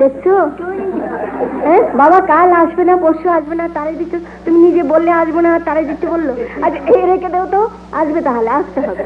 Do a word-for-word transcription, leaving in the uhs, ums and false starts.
দেখছো হ্যাঁ বাবা কাল আসবে না পরশু আসবে না তারে দিচ্ছ তুমি নিজে বললে আসবে না তারে দিতে বললো আজ এই রেখে দাও তো আসবে তাহলে আসতে হবে।